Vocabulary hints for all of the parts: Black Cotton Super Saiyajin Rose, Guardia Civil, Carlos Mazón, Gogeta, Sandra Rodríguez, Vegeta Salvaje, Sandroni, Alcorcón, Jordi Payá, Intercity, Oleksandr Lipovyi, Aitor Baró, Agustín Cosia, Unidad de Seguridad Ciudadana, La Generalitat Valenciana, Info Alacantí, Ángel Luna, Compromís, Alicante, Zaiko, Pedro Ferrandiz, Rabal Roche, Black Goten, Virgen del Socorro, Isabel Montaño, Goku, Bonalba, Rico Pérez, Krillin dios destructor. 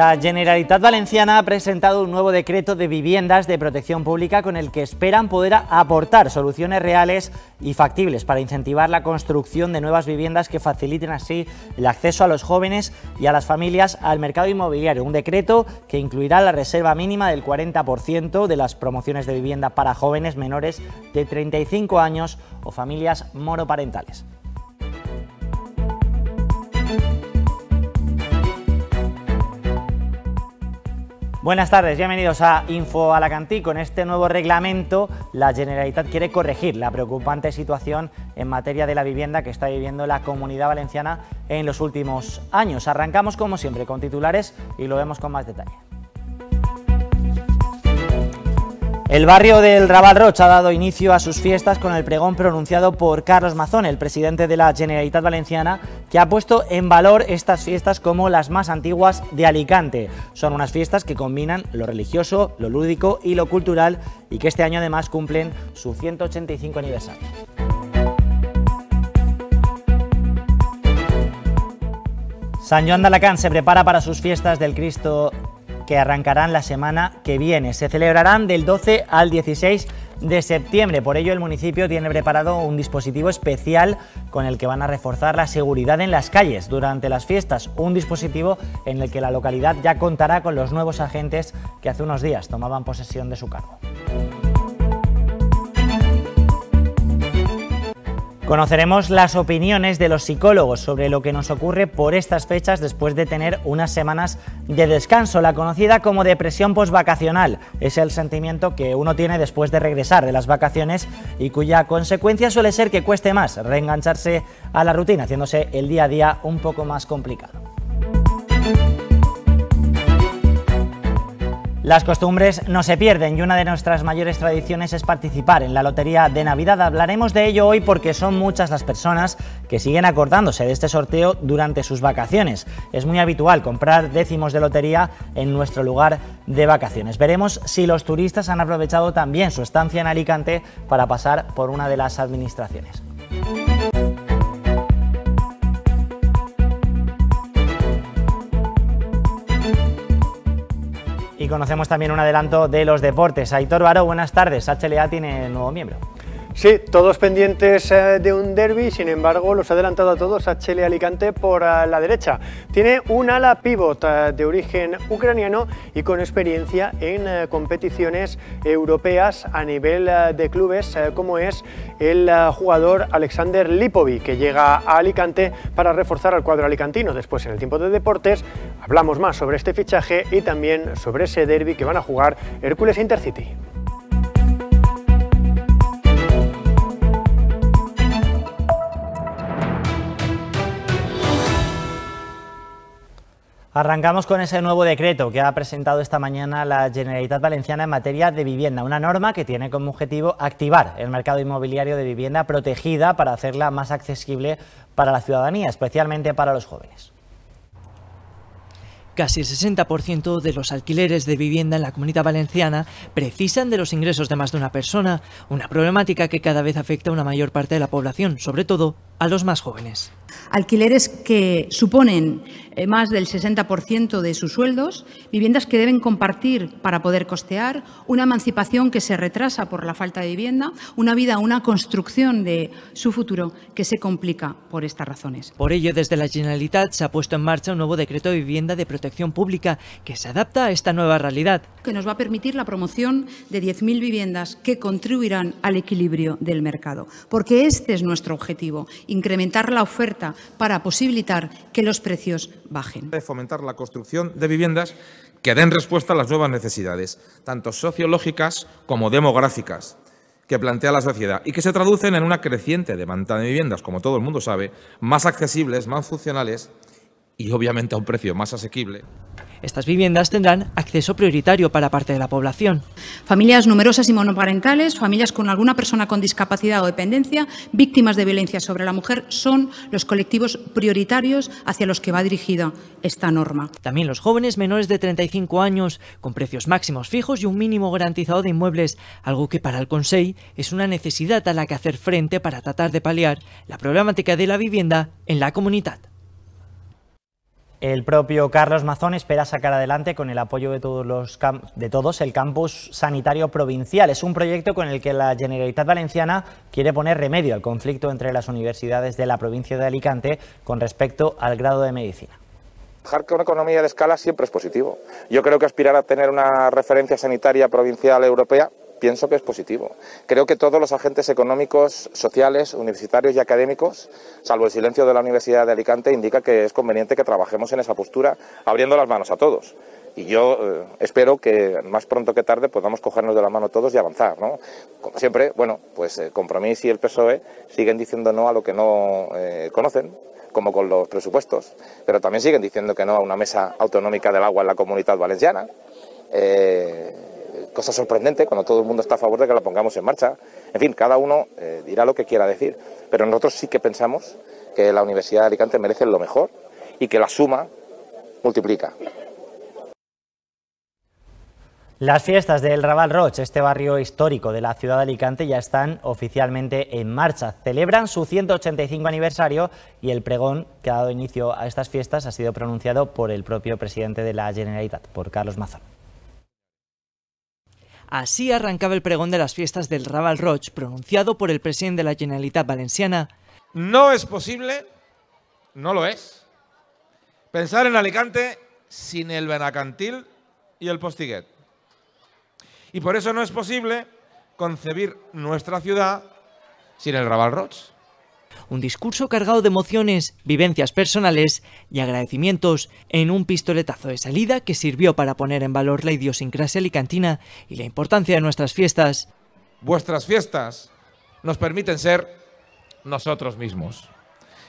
La Generalitat Valenciana ha presentado un nuevo decreto de viviendas de protección pública con el que esperan poder aportar soluciones reales y factibles para incentivar la construcción de nuevas viviendas que faciliten así el acceso a los jóvenes y a las familias al mercado inmobiliario. Un decreto que incluirá la reserva mínima del 40% de las promociones de vivienda para jóvenes menores de 35 años o familias monoparentales. Buenas tardes, bienvenidos a Info Alacantí. Con este nuevo reglamento, la Generalitat quiere corregir la preocupante situación en materia de la vivienda que está viviendo la Comunidad Valenciana en los últimos años. Arrancamos, como siempre, con titulares y lo vemos con más detalle. El barrio del Rabal Roche ha dado inicio a sus fiestas con el pregón pronunciado por Carlos Mazón, el presidente de la Generalitat Valenciana, que ha puesto en valor estas fiestas como las más antiguas de Alicante. Son unas fiestas que combinan lo religioso, lo lúdico y lo cultural y que este año además cumplen su 185 aniversario. San Joan de Alacant se prepara para sus fiestas del Cristo que arrancarán la semana que viene. Se celebrarán del 12 al 16 de septiembre. Por ello, el municipio tiene preparado un dispositivo especial con el que van a reforzar la seguridad en las calles durante las fiestas. Un dispositivo en el que la localidad ya contará con los nuevos agentes que hace unos días tomaban posesión de su cargo. Conoceremos las opiniones de los psicólogos sobre lo que nos ocurre por estas fechas después de tener unas semanas de descanso. La conocida como depresión posvacacional es el sentimiento que uno tiene después de regresar de las vacaciones y cuya consecuencia suele ser que cueste más reengancharse a la rutina, haciéndose el día a día un poco más complicado. Las costumbres no se pierden y una de nuestras mayores tradiciones es participar en la Lotería de Navidad. Hablaremos de ello hoy porque son muchas las personas que siguen acordándose de este sorteo durante sus vacaciones. Es muy habitual comprar décimos de lotería en nuestro lugar de vacaciones. Veremos si los turistas han aprovechado también su estancia en Alicante para pasar por una de las administraciones. Y conocemos también un adelanto de los deportes. Aitor Baró, buenas tardes. HLA tiene nuevo miembro. Sí, todos pendientes de un derbi, sin embargo, los ha adelantado a todos HLA Alicante por la derecha. Tiene un ala pívot de origen ucraniano y con experiencia en competiciones europeas a nivel de clubes, como es el jugador Oleksandr Lipovyi, que llega a Alicante para reforzar al cuadro alicantino. Después, en el tiempo de deportes, hablamos más sobre este fichaje y también sobre ese derbi que van a jugar Hércules e Intercity. Arrancamos con ese nuevo decreto que ha presentado esta mañana la Generalitat Valenciana en materia de vivienda, una norma que tiene como objetivo activar el mercado inmobiliario de vivienda protegida para hacerla más accesible para la ciudadanía, especialmente para los jóvenes. Casi el 60% de los alquileres de vivienda en la Comunidad Valenciana precisan de los ingresos de más de una persona, una problemática que cada vez afecta a una mayor parte de la población, sobre todo a los más jóvenes. Alquileres que suponen más del 60% de sus sueldos, viviendas que deben compartir para poder costear, una emancipación que se retrasa por la falta de vivienda, una vida, una construcción de su futuro que se complica por estas razones. Por ello, desde la Generalitat se ha puesto en marcha un nuevo decreto de vivienda de protección pública que se adapta a esta nueva realidad. Que nos va a permitir la promoción de 10.000 viviendas que contribuirán al equilibrio del mercado, porque este es nuestro objetivo, incrementar la oferta para posibilitar que los precios bajen. De fomentar la construcción de viviendas que den respuesta a las nuevas necesidades, tanto sociológicas como demográficas, que plantea la sociedad y que se traducen en una creciente demanda de viviendas, como todo el mundo sabe, más accesibles, más funcionales y obviamente a un precio más asequible. Estas viviendas tendrán acceso prioritario para parte de la población. Familias numerosas y monoparentales, familias con alguna persona con discapacidad o dependencia, víctimas de violencia sobre la mujer, son los colectivos prioritarios hacia los que va dirigida esta norma. También los jóvenes menores de 35 años, con precios máximos fijos y un mínimo garantizado de inmuebles, algo que para el Consell es una necesidad a la que hacer frente para tratar de paliar la problemática de la vivienda en la comunidad. El propio Carlos Mazón espera sacar adelante, con el apoyo de todos, el campus sanitario provincial. Es un proyecto con el que la Generalitat Valenciana quiere poner remedio al conflicto entre las universidades de la provincia de Alicante con respecto al grado de medicina. Dejar que una economía de escala siempre es positivo. Yo creo que aspirar a tener una referencia sanitaria provincial europea, pienso que es positivo. Creo que todos los agentes económicos, sociales, universitarios y académicos, salvo el silencio de la Universidad de Alicante, indica que es conveniente que trabajemos en esa postura, abriendo las manos a todos. Y yo espero que más pronto que tarde podamos cogernos de la mano todos y avanzar, ¿no? Como siempre, bueno, pues Compromís y el PSOE siguen diciendo no a lo que no conocen, como con los presupuestos, pero también siguen diciendo que no a una mesa autonómica del agua en la Comunidad Valenciana. Cosa sorprendente cuando todo el mundo está a favor de que la pongamos en marcha. En fin, cada uno dirá lo que quiera decir, pero nosotros sí que pensamos que la Universidad de Alicante merece lo mejor y que la suma multiplica. Las fiestas del Rabal Roche, este barrio histórico de la ciudad de Alicante, ya están oficialmente en marcha. Celebran su 185 aniversario y el pregón que ha dado inicio a estas fiestas ha sido pronunciado por el propio presidente de la Generalitat, por Carlos Mazón. Así arrancaba el pregón de las fiestas del Raval Roig, pronunciado por el presidente de la Generalitat Valenciana. No es posible, no lo es, pensar en Alicante sin el Benacantil y el Postiguet. Y por eso no es posible concebir nuestra ciudad sin el Raval Roig. Un discurso cargado de emociones, vivencias personales y agradecimientos en un pistoletazo de salida que sirvió para poner en valor la idiosincrasia alicantina y la importancia de nuestras fiestas. Vuestras fiestas nos permiten ser nosotros mismos,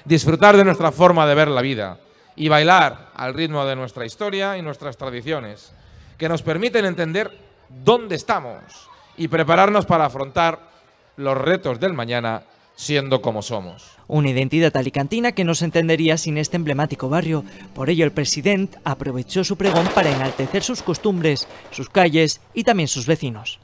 disfrutar de nuestra forma de ver la vida y bailar al ritmo de nuestra historia y nuestras tradiciones, que nos permiten entender dónde estamos y prepararnos para afrontar los retos del mañana siendo como somos. Una identidad alicantina que no se entendería sin este emblemático barrio. Por ello el presidente aprovechó su pregón para enaltecer sus costumbres, sus calles y también sus vecinos.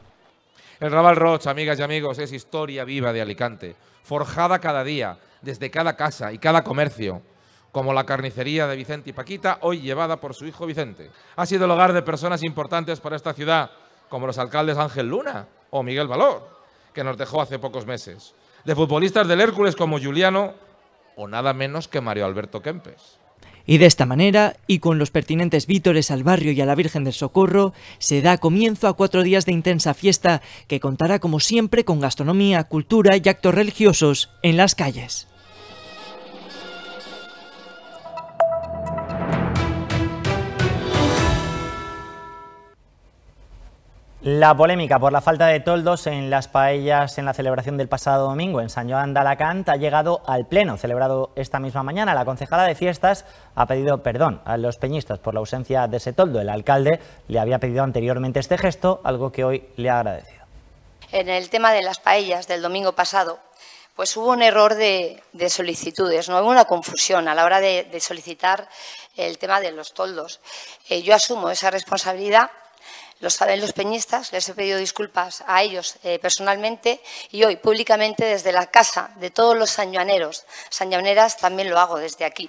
El Raval Roig, amigas y amigos, es historia viva de Alicante, forjada cada día, desde cada casa y cada comercio, como la carnicería de Vicente y Paquita, hoy llevada por su hijo Vicente. Ha sido el hogar de personas importantes para esta ciudad, como los alcaldes Ángel Luna o Miguel Valor, que nos dejó hace pocos meses, de futbolistas del Hércules como Giuliano o nada menos que Mario Alberto Kempes. Y de esta manera, y con los pertinentes vítores al barrio y a la Virgen del Socorro, se da comienzo a 4 días de intensa fiesta que contará como siempre con gastronomía, cultura y actos religiosos en las calles. La polémica por la falta de toldos en las paellas en la celebración del pasado domingo en San Joan de Alacant ha llegado al pleno, celebrado esta misma mañana. La concejala de fiestas ha pedido perdón a los peñistas por la ausencia de ese toldo. El alcalde le había pedido anteriormente este gesto, algo que hoy le ha agradecido. En el tema de las paellas del domingo pasado, pues hubo un error de solicitudes, ¿no? Hubo una confusión a la hora de solicitar el tema de los toldos. Yo asumo esa responsabilidad. Lo saben los peñistas, les he pedido disculpas a ellos personalmente y hoy públicamente desde la casa de todos los sanjoaneros, sanjoaneras también lo hago desde aquí.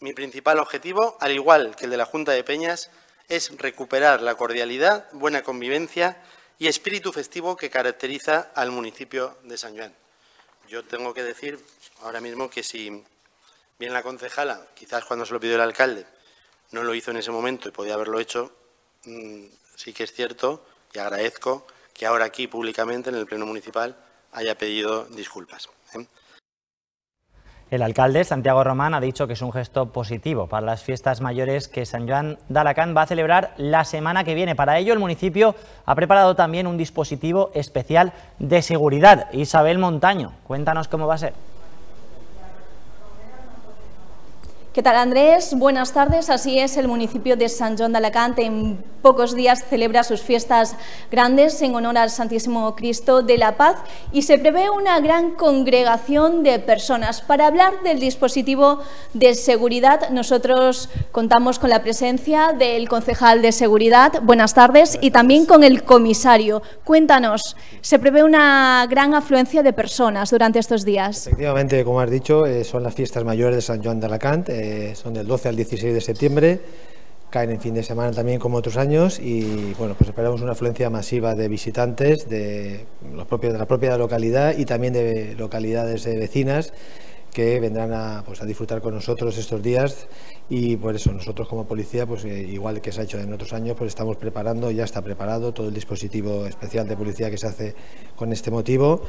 Mi principal objetivo, al igual que el de la Junta de Peñas, es recuperar la cordialidad, buena convivencia y espíritu festivo que caracteriza al municipio de San Joan. Yo tengo que decir ahora mismo que si bien la concejala, quizás cuando se lo pidió el alcalde, no lo hizo en ese momento y podía haberlo hecho, sí que es cierto y agradezco que ahora aquí públicamente en el Pleno Municipal haya pedido disculpas. El alcalde, Santiago Román, ha dicho que es un gesto positivo para las fiestas mayores que San Joan de Alacant va a celebrar la semana que viene. Para ello el municipio ha preparado también un dispositivo especial de seguridad. Isabel Montaño, cuéntanos cómo va a ser. ¿Qué tal, Andrés? Buenas tardes. Así es, el municipio de San Joan de Alacant en pocos días celebra sus fiestas grandes en honor al Santísimo Cristo de la Paz y se prevé una gran congregación de personas. Para hablar del dispositivo de seguridad, nosotros contamos con la presencia del concejal de seguridad, buenas tardes, y también con el comisario. Cuéntanos, se prevé una gran afluencia de personas durante estos días. Efectivamente, como has dicho, son las fiestas mayores de San Joan de Alacant. son del 12 al 16 de septiembre, caen en fin de semana también como otros años y bueno, pues esperamos una afluencia masiva de visitantes de la propia localidad y también de localidades vecinas que vendrán a disfrutar con nosotros estos días y por eso nosotros como policía, pues igual que se ha hecho en otros años, pues estamos preparando, ya está preparado todo el dispositivo especial de policía que se hace con este motivo.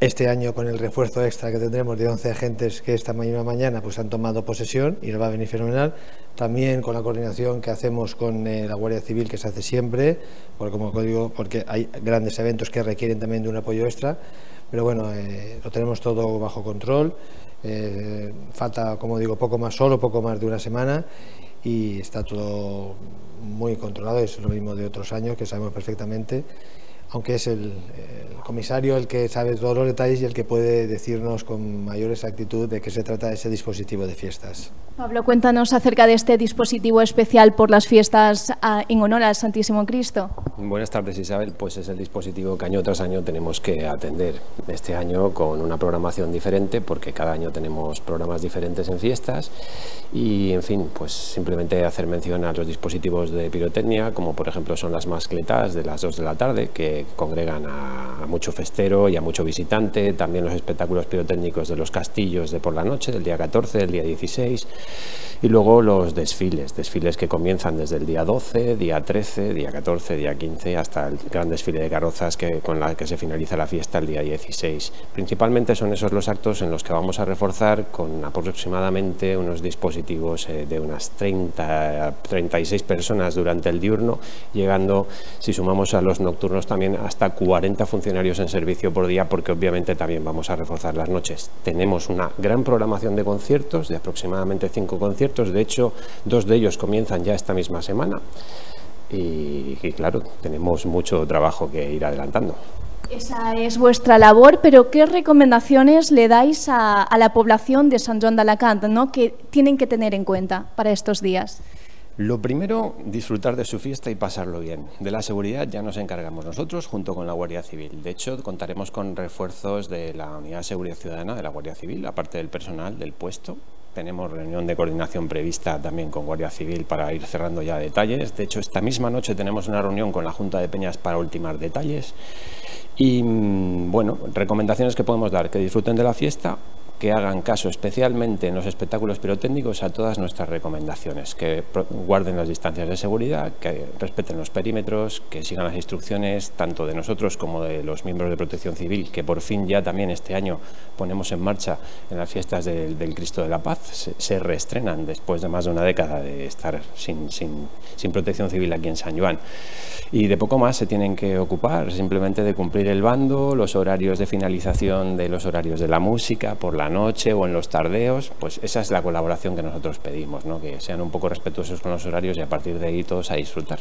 Este año con el refuerzo extra que tendremos de 11 agentes que esta mañana pues han tomado posesión y nos va a venir fenomenal. También con la coordinación que hacemos con la Guardia Civil, que se hace siempre, porque hay grandes eventos que requieren también de un apoyo extra. Pero bueno, lo tenemos todo bajo control. Falta, como digo, poco más de una semana y está todo muy controlado. Es lo mismo de otros años que sabemos perfectamente. Aunque es el comisario el que sabe todos los detalles y el que puede decirnos con mayor exactitud de qué se trata ese dispositivo de fiestas. Pablo, cuéntanos acerca de este dispositivo especial por las fiestas en honor al Santísimo Cristo. Buenas tardes, Isabel. Pues es el dispositivo que año tras año tenemos que atender. Este año con una programación diferente, porque cada año tenemos programas diferentes en fiestas. Y, en fin, pues simplemente hacer mención a los dispositivos de pirotecnia, como por ejemplo son las mascletas de las 2 de la tarde, que congregan a mucho festero y a mucho visitante, también los espectáculos pirotécnicos de los castillos de por la noche, del día 14, del día 16, y luego los desfiles que comienzan desde el día 12, día 13, día 14, día 15, hasta el gran desfile de carrozas con la que se finaliza la fiesta el día 16. Principalmente son esos los actos en los que vamos a reforzar con aproximadamente unos dispositivos de unas 30 a 36 personas durante el diurno, llegando, si sumamos a los nocturnos también, hasta 40 funcionarios en servicio por día, porque obviamente también vamos a reforzar las noches. Tenemos una gran programación de conciertos, de aproximadamente 5 conciertos, de hecho 2 de ellos comienzan ya esta misma semana y claro, tenemos mucho trabajo que ir adelantando. Esa es vuestra labor, pero ¿qué recomendaciones le dais a la población de San Joan de Alacant, ¿no? que tienen que tener en cuenta para estos días? Lo primero, disfrutar de su fiesta y pasarlo bien. De la seguridad ya nos encargamos nosotros junto con la Guardia Civil. De hecho, contaremos con refuerzos de la Unidad de Seguridad Ciudadana de la Guardia Civil, aparte del personal del puesto. Tenemos reunión de coordinación prevista también con Guardia Civil para ir cerrando ya detalles. De hecho, esta misma noche tenemos una reunión con la Junta de Peñas para ultimar detalles. Y, bueno, recomendaciones que podemos dar, que disfruten de la fiesta, que hagan caso especialmente en los espectáculos pirotécnicos a todas nuestras recomendaciones, que guarden las distancias de seguridad, que respeten los perímetros, que sigan las instrucciones tanto de nosotros como de los miembros de Protección Civil, que por fin ya también este año ponemos en marcha en las fiestas del Cristo de la Paz. Se reestrenan después de más de una década de estar sin Protección Civil aquí en San Joan. Y de poco más se tienen que ocupar, simplemente de cumplir el bando, los horarios de finalización de los horarios de la música, por la noche o en los tardeos. Pues esa es la colaboración que nosotros pedimos, ¿no? Que sean un poco respetuosos con los horarios y a partir de ahí todos a disfrutar.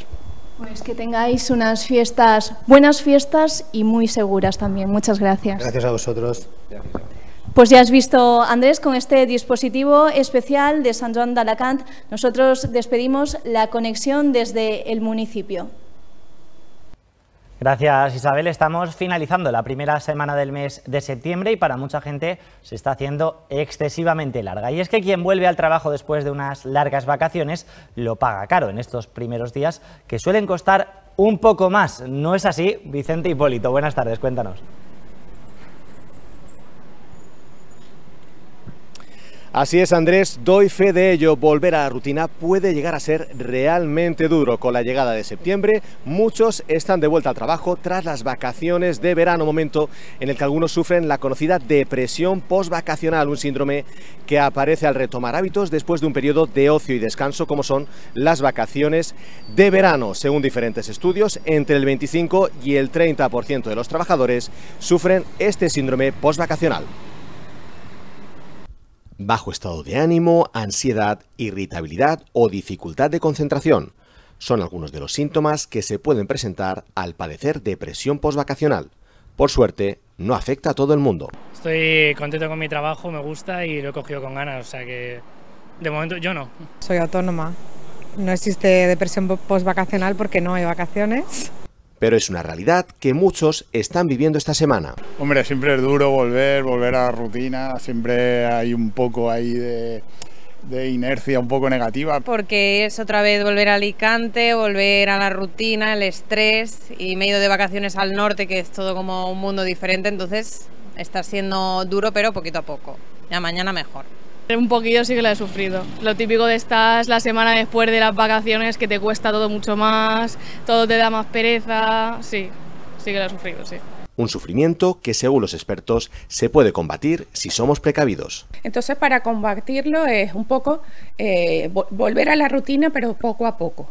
Pues que tengáis unas fiestas, buenas fiestas y muy seguras también. Muchas gracias. Gracias a vosotros. Gracias. Pues ya has visto, Andrés, con este dispositivo especial de San Joan de Alacant, nosotros despedimos la conexión desde el municipio. Gracias, Isabel. Estamos finalizando la primera semana del mes de septiembre y para mucha gente se está haciendo excesivamente larga. Y es que quien vuelve al trabajo después de unas largas vacaciones lo paga caro en estos primeros días que suelen costar un poco más. ¿No es así, Vicente Hipólito? Buenas tardes, cuéntanos. Así es, Andrés, doy fe de ello. Volver a la rutina puede llegar a ser realmente duro. Con la llegada de septiembre, muchos están de vuelta al trabajo tras las vacaciones de verano, momento en el que algunos sufren la conocida depresión postvacacional, un síndrome que aparece al retomar hábitos después de un periodo de ocio y descanso, como son las vacaciones de verano. Según diferentes estudios, entre el 25 y el 30% de los trabajadores sufren este síndrome postvacacional. Bajo estado de ánimo, ansiedad, irritabilidad o dificultad de concentración son algunos de los síntomas que se pueden presentar al padecer depresión postvacacional. Por suerte, no afecta a todo el mundo. Estoy contento con mi trabajo, me gusta y lo he cogido con ganas, o sea que de momento yo no. Soy autónoma, no existe depresión postvacacional porque no hay vacaciones. Pero es una realidad que muchos están viviendo esta semana. Hombre, siempre es duro volver a la rutina, siempre hay un poco ahí de de inercia un poco negativa. Porque es otra vez volver a Alicante, volver a la rutina, el estrés, y me he ido de vacaciones al norte, que es todo como un mundo diferente, entonces está siendo duro, pero poquito a poco. Ya mañana mejor. Un poquillo sí que la he sufrido. Lo típico de estas la semana después de las vacaciones, que te cuesta todo mucho más, todo te da más pereza. Sí, sí que la he sufrido, sí. Un sufrimiento que, según los expertos, se puede combatir si somos precavidos. Entonces, para combatirlo es un poco volver a la rutina, pero poco a poco.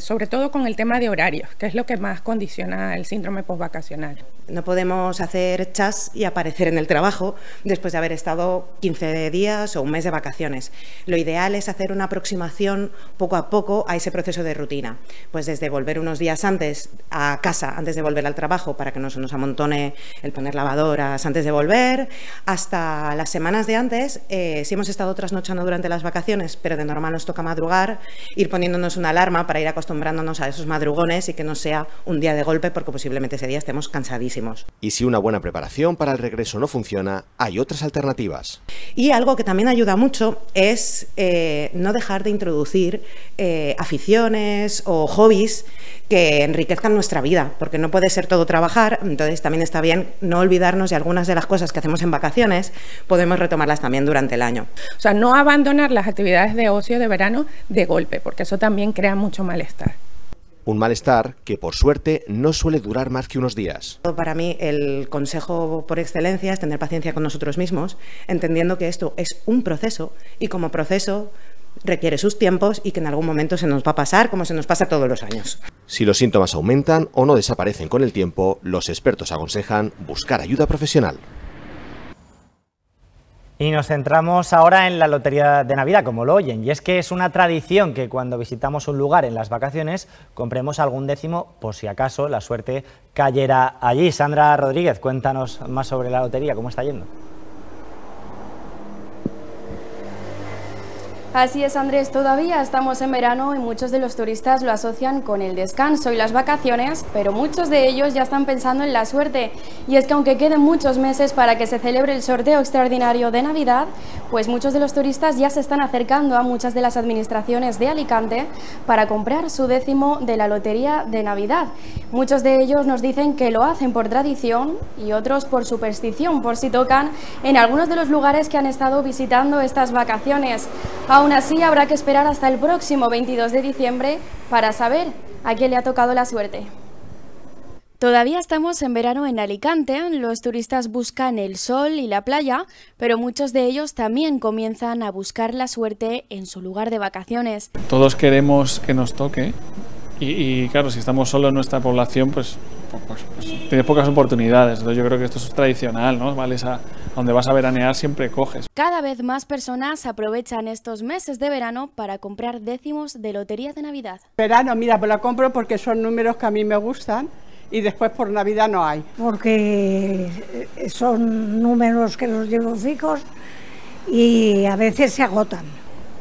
Sobre todo con el tema de horarios, que es lo que más condiciona el síndrome postvacacional. No podemos hacer chas y aparecer en el trabajo después de haber estado 15 días o un mes de vacaciones. Lo ideal es hacer una aproximación poco a poco a ese proceso de rutina. Pues desde volver unos días antes a casa, antes de volver al trabajo, para que no se nos amontone el poner lavadoras antes de volver, hasta las semanas de antes, si hemos estado trasnochando durante las vacaciones, pero de normal nos toca madrugar, ir poniéndonos una alarma para ir acostumbrándonos a esos madrugones y que no sea un día de golpe, porque posiblemente ese día estemos cansadísimos. Y si una buena preparación para el regreso no funciona, hay otras alternativas. Y algo que también ayuda mucho es no dejar de introducir aficiones o hobbies que enriquezcan nuestra vida, porque no puede ser todo trabajar, entonces también está bien no olvidarnos de algunas de las cosas que hacemos en vacaciones, podemos retomarlas también durante el año. O sea, no abandonar las actividades de ocio de verano de golpe, porque eso también crea mucho malestar. Un malestar que, por suerte, no suele durar más que unos días. Para mí, el consejo por excelencia es tener paciencia con nosotros mismos, entendiendo que esto es un proceso y como proceso requiere sus tiempos y que en algún momento se nos va a pasar, como se nos pasa todos los años. Si los síntomas aumentan o no desaparecen con el tiempo, los expertos aconsejan buscar ayuda profesional. Y nos centramos ahora en la Lotería de Navidad, como lo oyen, y es que es una tradición que cuando visitamos un lugar en las vacaciones compremos algún décimo por si acaso la suerte cayera allí. Sandra Rodríguez, cuéntanos más sobre la lotería, ¿cómo está yendo? Así es, Andrés, todavía estamos en verano y muchos de los turistas lo asocian con el descanso y las vacaciones, pero muchos de ellos ya están pensando en la suerte. Y es que aunque queden muchos meses para que se celebre el sorteo extraordinario de Navidad, pues muchos de los turistas ya se están acercando a muchas de las administraciones de Alicante para comprar su décimo de la Lotería de Navidad. Muchos de ellos nos dicen que lo hacen por tradición y otros por superstición, por si tocan en algunos de los lugares que han estado visitando estas vacaciones. Aún así, habrá que esperar hasta el próximo 22 de diciembre para saber a quién le ha tocado la suerte. Todavía estamos en verano en Alicante, los turistas buscan el sol y la playa, pero muchos de ellos también comienzan a buscar la suerte en su lugar de vacaciones. Todos queremos que nos toque y claro, si estamos solos en nuestra población, pues tienes pocas oportunidades. Entonces yo creo que esto es tradicional, ¿no? Vale, esa, donde vas a veranear siempre coges. Cada vez más personas aprovechan estos meses de verano para comprar décimos de Lotería de Navidad. Verano, mira, pues la compro porque son números que a mí me gustan y después por Navidad no hay. Porque son números que los llevo fijos y a veces se agotan.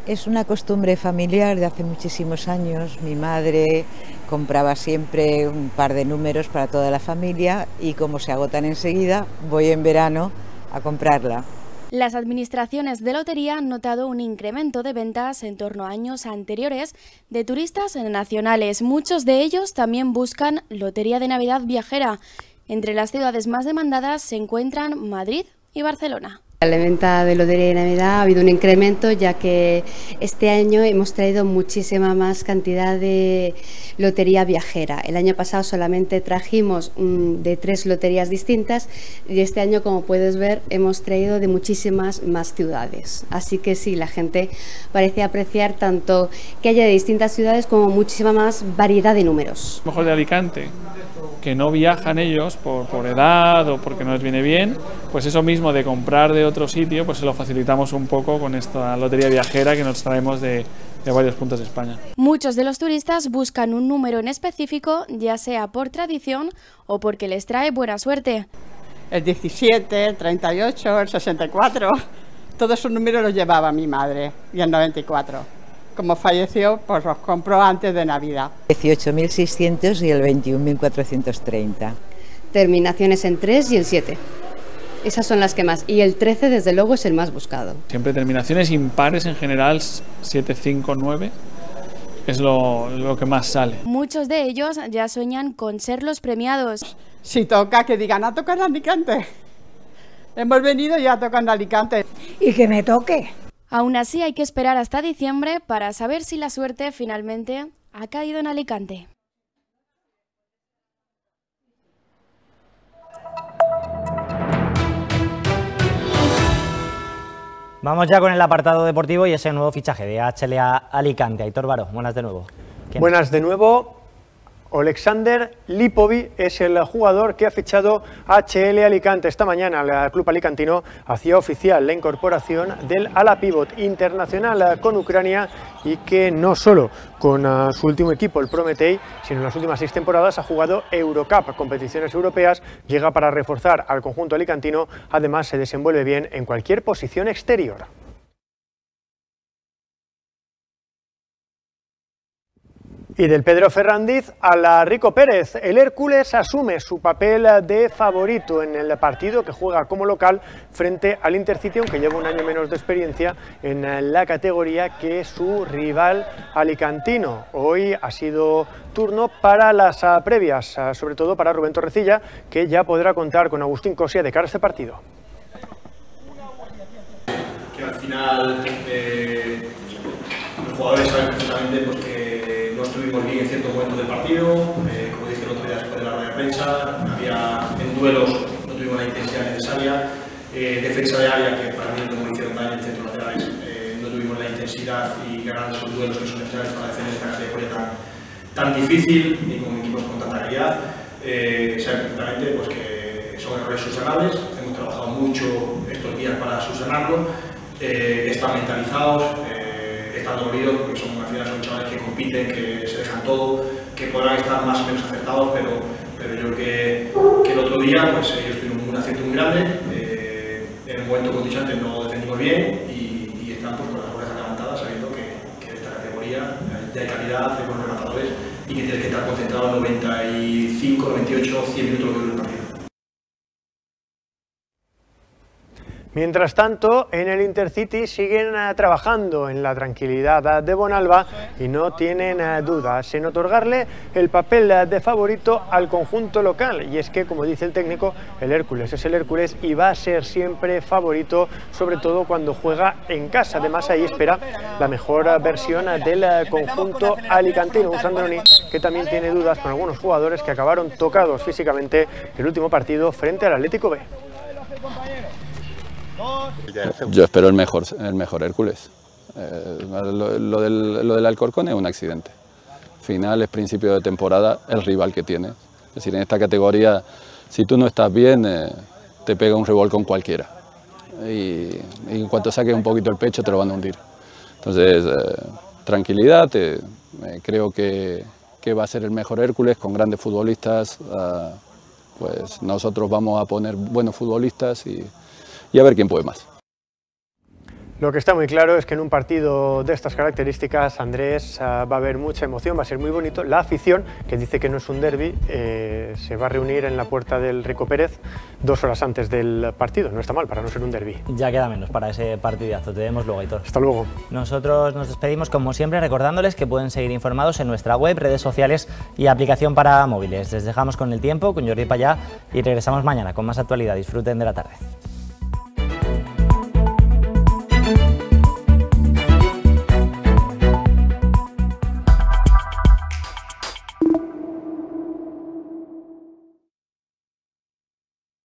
Es una costumbre familiar de hace muchísimos años. Mi madre compraba siempre un par de números para toda la familia y como se agotan enseguida, voy en verano a comprarla. Las administraciones de lotería han notado un incremento de ventas en torno a años anteriores de turistas nacionales. Muchos de ellos también buscan Lotería de Navidad viajera. Entre las ciudades más demandadas se encuentran Madrid y Barcelona. La venta de Lotería de Navidad ha habido un incremento, ya que este año hemos traído muchísima más cantidad de lotería viajera. El año pasado solamente trajimos de 3 loterías distintas y este año, como puedes ver, hemos traído de muchísimas más ciudades. Así que sí, la gente parece apreciar tanto que haya de distintas ciudades como muchísima más variedad de números. Mejor de Alicante, que no viajan ellos por edad o porque no les viene bien, pues eso mismo de comprar de otro sitio, pues se lo facilitamos un poco con esta lotería viajera que nos traemos de varios puntos de España. Muchos de los turistas buscan un número en específico, ya sea por tradición o porque les trae buena suerte. El 17, el 38, el 64, todos esos números los llevaba mi madre, y el 94. Como falleció, pues los compró antes de Navidad. 18.600 y el 21.430. Terminaciones en 3 y en 7. Esas son las que más, y el 13 desde luego es el más buscado. Siempre terminaciones impares en general, 7, 5, 9, es lo que más sale. Muchos de ellos ya sueñan con ser los premiados. Si toca, que digan, ha tocado en Alicante. Hemos venido y ya tocan en Alicante. Y que me toque. Aún así hay que esperar hasta diciembre para saber si la suerte finalmente ha caído en Alicante. Vamos ya con el apartado deportivo y ese nuevo fichaje de HLA Alicante. Aitor Baró, buenas de nuevo. Buenas de nuevo. Oleksandr Lipovyi es el jugador que ha fichado HLA Alicante. Esta mañana el club alicantino hacía oficial la incorporación del ala pívot internacional con Ucrania y que no solo con su último equipo, el Prometei, sino en las últimas 6 temporadas ha jugado Eurocup, competiciones europeas, llega para reforzar al conjunto alicantino, además se desenvuelve bien en cualquier posición exterior. Y del Pedro Ferrandiz a la Rico Pérez, el Hércules asume su papel de favorito en el partido que juega como local frente al Intercity, aunque lleva un año menos de experiencia en la categoría que su rival alicantino. Hoy ha sido turno para las previas, sobre todo para Rubén Torrecilla, que ya podrá contar con Agustín Cosia de cara a este partido. Que al final los jugadores saben perfectamente estuvimos bien en cierto momento del partido, como dije el otro día después de la rueda de prensa, había en duelos no tuvimos la intensidad necesaria, defensa de área que para mí no me hicieron daño en centros laterales, no tuvimos la intensidad y ganar esos duelos que son necesarios para defender esta categoría tan difícil y con equipos con tanta calidad, saben perfectamente pues, que son errores subsanables, hemos trabajado mucho estos días para subsanarlo, están mentalizados, están dolidos porque son chavales que compiten, que se dejan todo, que podrán estar más o menos acertados, pero yo creo que el otro día pues, ellos tuvieron un acierto muy grande, en el momento condicionante no defendimos bien y están pues, con las orejas levantadas sabiendo que en esta categoría ya hay calidad, hay buenos rematadores y que tienes que estar concentrado 95, 98, 100 minutos de partido. Mientras tanto, en el Intercity siguen trabajando en la tranquilidad de Bonalba y no tienen dudas en otorgarle el papel de favorito al conjunto local. Y es que, como dice el técnico, el Hércules es el Hércules y va a ser siempre favorito, sobre todo cuando juega en casa. Además, ahí espera la mejor versión del conjunto alicantino, un Sandroni que también tiene dudas con algunos jugadores que acabaron tocados físicamente el último partido frente al Atlético B. Yo espero el mejor Hércules. Lo del Alcorcón es un accidente. Finales, principio de temporada, el rival que tiene. Es decir, en esta categoría, si tú no estás bien, te pega un revolcón cualquiera. Y en cuanto saques un poquito el pecho, te lo van a hundir. Entonces, tranquilidad, creo que va a ser el mejor Hércules con grandes futbolistas. Pues nosotros vamos a poner buenos futbolistas y a ver quién puede más. Lo que está muy claro es que en un partido de estas características, Andrés, va a haber mucha emoción, va a ser muy bonito. La afición, que dice que no es un derbi, se va a reunir en la puerta del Rico Pérez 2 horas antes del partido. No está mal para no ser un derbi. Ya queda menos para ese partidazo. Te vemos luego, Aitor. Hasta luego. Nosotros nos despedimos, como siempre, recordándoles que pueden seguir informados en nuestra web, redes sociales y aplicación para móviles. Les dejamos con el tiempo, con Jordi Payá, y regresamos mañana con más actualidad. Disfruten de la tarde.